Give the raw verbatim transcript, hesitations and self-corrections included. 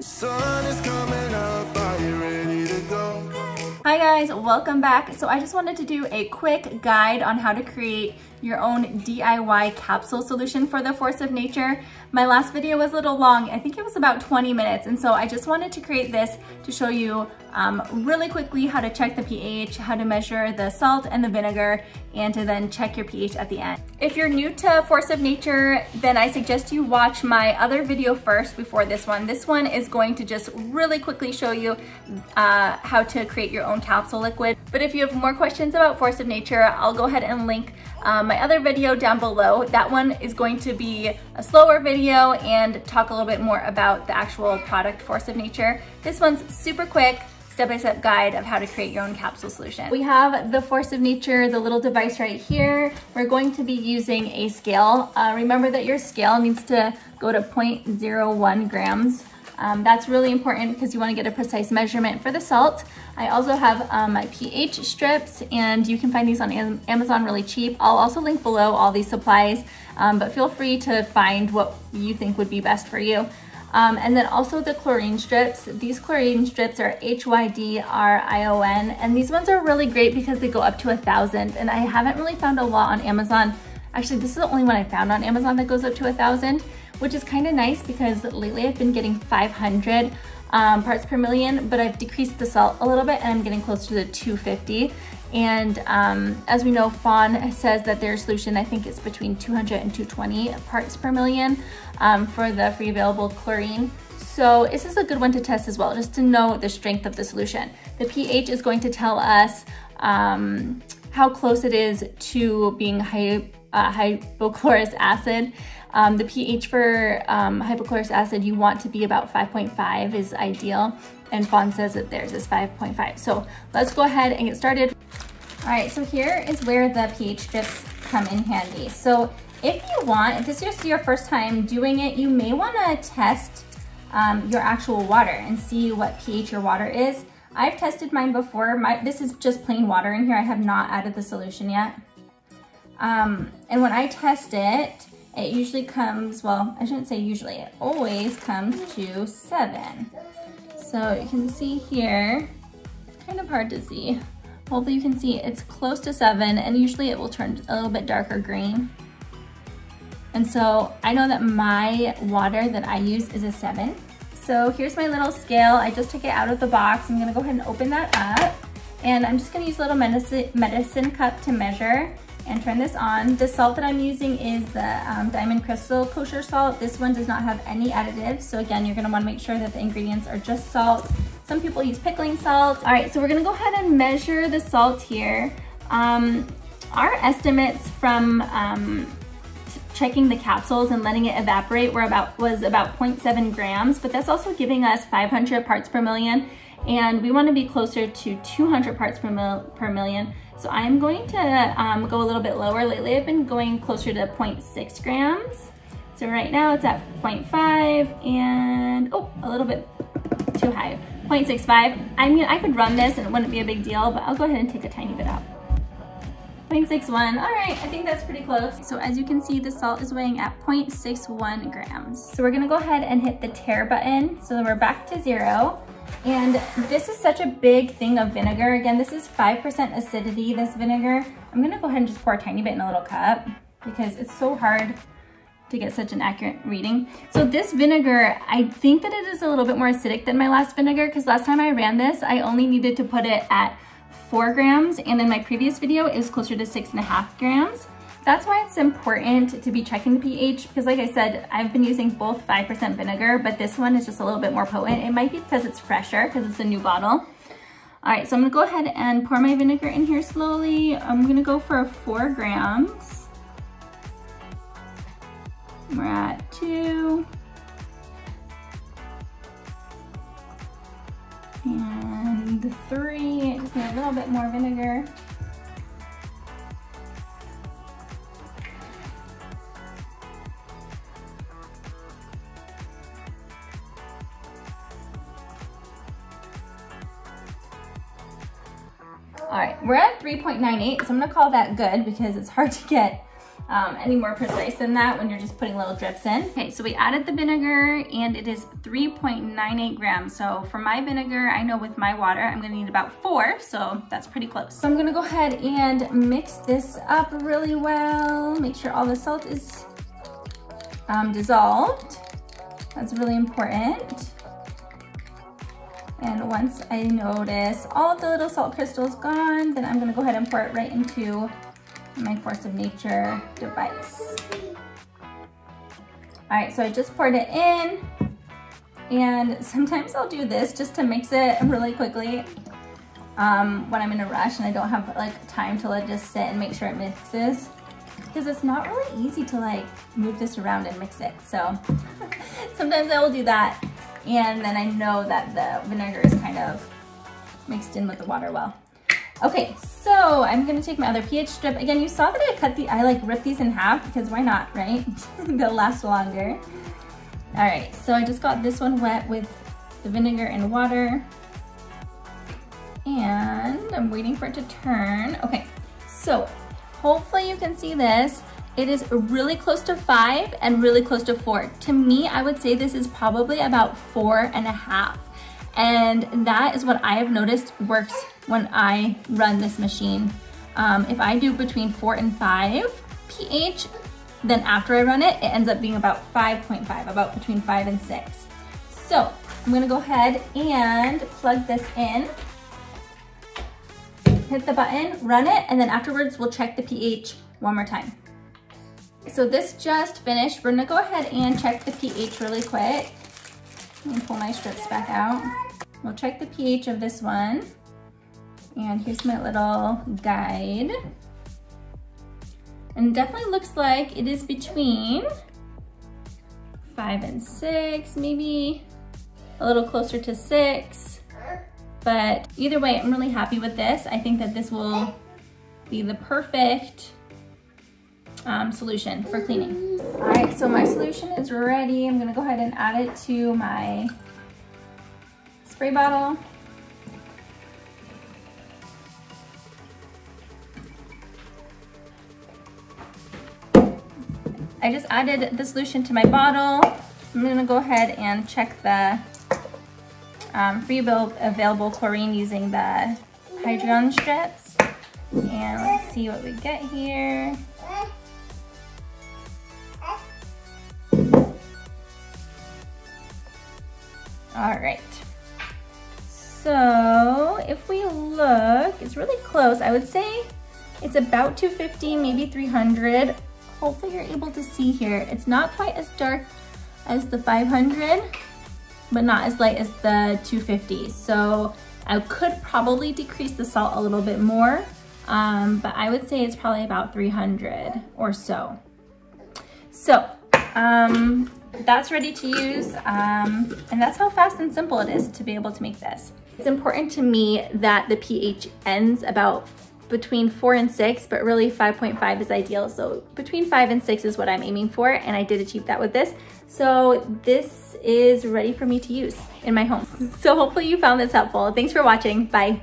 Sun is coming up, are you ready to go? Hi guys, welcome back. So I just wanted to do a quick guide on how to create your own D I Y capsule solution for the Force of Nature. My last video was a little long. I think it was about twenty minutes. And so I just wanted to create this to show you um, really quickly how to check the pH, how to measure the salt and the vinegar, and to then check your pH at the end. If you're new to Force of Nature, then I suggest you watch my other video first before this one. This one is going to just really quickly show you uh, how to create your own capsule liquid. But if you have more questions about Force of Nature, I'll go ahead and link um, my other video down below. That one is going to be a slower video and talk a little bit more about the actual product, Force of Nature. This one's super quick, step-by-step guide of how to create your own capsule solution. We have the Force of Nature, the little device right here. We're going to be using a scale. Uh, remember that your scale needs to go to zero point zero one grams. Um, that's really important because you want to get a precise measurement for the salt. I also have um, my pH strips, and you can find these on Amazon really cheap. I'll also link below all these supplies, um, but feel free to find what you think would be best for you. Um, and then also the chlorine strips. These chlorine strips are H Y D R I O N, and these ones are really great because they go up to a thousand, and I haven't really found a lot on Amazon. Actually, this is the only one I found on Amazon that goes up to a thousand, which is kind of nice because lately I've been getting five hundred um, parts per million, but I've decreased the salt a little bit and I'm getting closer to the two fifty. And um, as we know, Fawn says that their solution, I think, is between two hundred and two twenty parts per million um, for the free available chlorine. So this is a good one to test as well, just to know the strength of the solution. The pH is going to tell us um, how close it is to being hy uh, hypochlorous acid. Um, the pH for um, hypochlorous acid, you want to be about five point five is ideal, and Fawn says that theirs is five point five. So let's go ahead and get started. All right, so here is where the pH strips come in handy. So if you want, if this is your first time doing it, you may wanna test um, your actual water and see what pH your water is. I've tested mine before. My, this is just plain water in here. I have not added the solution yet. Um, and when I test it, it usually comes, well, I shouldn't say usually, it always comes to seven. So you can see here, it's kind of hard to see. Hopefully you can see it's close to seven, and usually it will turn a little bit darker green. And so I know that my water that I use is a seven. So here's my little scale. I just took it out of the box. I'm gonna go ahead and open that up. And I'm just gonna use a little medicine, medicine cup to measure and turn this on. The salt that I'm using is the um, Diamond Crystal Kosher Salt. This one does not have any additives. So again, you're gonna wanna make sure that the ingredients are just salt. Some people use pickling salt. All right, so we're gonna go ahead and measure the salt here. Um, our estimates from um, checking the capsules and letting it evaporate were about, was about zero point seven grams, but that's also giving us five hundred parts per million, and we wanna be closer to two hundred parts per, mil per million. So I'm going to um, go a little bit lower. Lately I've been going closer to zero point six grams. So right now it's at zero point five and, oh, a little bit too high, zero point six five. I mean, I could run this and it wouldn't be a big deal, but I'll go ahead and take a tiny bit out. zero point six one, all right, I think that's pretty close. So as you can see, the salt is weighing at zero point six one grams. So we're gonna go ahead and hit the tear button. So then we're back to zero. And this is such a big thing of vinegar. Again, this is five percent acidity, this vinegar. I'm gonna go ahead and just pour a tiny bit in a little cup because it's so hard to get such an accurate reading. So this vinegar, I think that it is a little bit more acidic than my last vinegar, because last time I ran this, I only needed to put it at four grams. And in my previous video, it was closer to six and a half grams. That's why it's important to be checking the pH, because like I said, I've been using both five percent vinegar, but this one is just a little bit more potent. It might be because it's fresher, because it's a new bottle. All right, so I'm gonna go ahead and pour my vinegar in here slowly. I'm gonna go for four grams. We're at two. And three, I just need a little bit more vinegar. All right, we're at three point nine eight, so I'm gonna call that good because it's hard to get um, any more precise than that when you're just putting little drips in. Okay, so we added the vinegar and it is three point nine eight grams. So for my vinegar, I know with my water, I'm gonna need about four, so that's pretty close. So I'm gonna go ahead and mix this up really well. Make sure all the salt is um, dissolved. That's really important. And once I notice all of the little salt crystals gone, then I'm gonna go ahead and pour it right into my Force of Nature device. All right, so I just poured it in, and sometimes I'll do this just to mix it really quickly um, when I'm in a rush and I don't have like time to let it just sit and make sure it mixes, because it's not really easy to like move this around and mix it. So sometimes I will do that. And then I know that the vinegar is kind of mixed in with the water well. Okay, so I'm gonna take my other pH strip. Again, you saw that I cut the, I like ripped these in half because why not, right? They'll last longer. All right, so I just got this one wet with the vinegar and water. And I'm waiting for it to turn. Okay, so hopefully you can see this. It is really close to five and really close to four. To me, I would say this is probably about four and a half. And that is what I have noticed works when I run this machine. Um, if I do between four and five pH, then after I run it, it ends up being about five point five, about between five and six. So I'm gonna go ahead and plug this in. Hit the button, run it, and then afterwards we'll check the pH one more time. So this just finished. We're gonna go ahead and check the pH really quick. Let me pull my strips back out. We'll check the pH of this one. And here's my little guide. And it definitely looks like it is between five and six, maybe a little closer to six. But either way, I'm really happy with this. I think that this will be the perfect Um, solution for cleaning. All right, so my solution is ready. I'm gonna go ahead and add it to my spray bottle. I just added the solution to my bottle. I'm gonna go ahead and check the um, free available chlorine using the HYDRION strips. And let's see what we get here. All right, so if we look, it's really close. I would say it's about two fifty, maybe three hundred. Hopefully you're able to see here. It's not quite as dark as the five hundred, but not as light as the two fifty. So I could probably decrease the salt a little bit more, um, but I would say it's probably about three hundred or so. So, um, that's ready to use, um, and that's how fast and simple it is to be able to make this. It's important to me that the pH ends about between four and six, but really five point five is ideal. So between five and six is what I'm aiming for, and I did achieve that with this. So this is ready for me to use in my home. So hopefully you found this helpful. Thanks for watching. Bye.